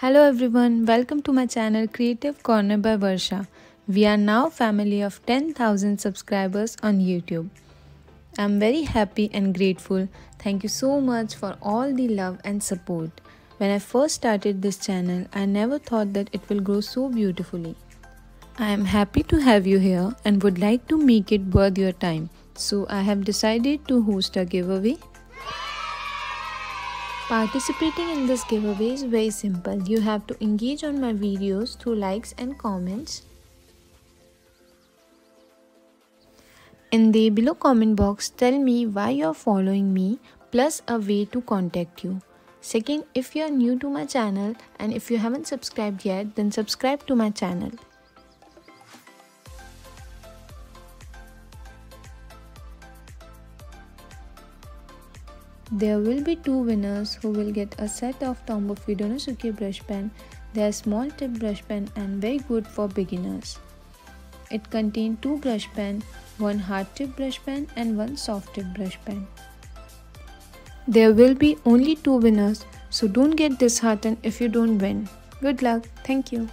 Hello everyone, welcome to my channel Creative Corner by Varsha. We are now family of 10,000 subscribers on YouTube. I am very happy and grateful. Thank you so much for all the love and support. When I first started this channel, I never thought that it will grow so beautifully. I am happy to have you here and would like to make it worth your time. So I have decided to host a giveaway. Participating in this giveaway is very simple. You have to engage on my videos through likes and comments. In the below comment box, tell me why you are following me plus a way to contact you. Second, if you are new to my channel and if you haven't subscribed yet, then subscribe to my channel. There will be two winners who will get a set of Tombow Fudenosuke brush pen. They are small tip brush pen and very good for beginners. It contains two brush pen, one hard tip brush pen and one soft tip brush pen. There will be only two winners, so don't get disheartened if you don't win. Good luck. Thank you.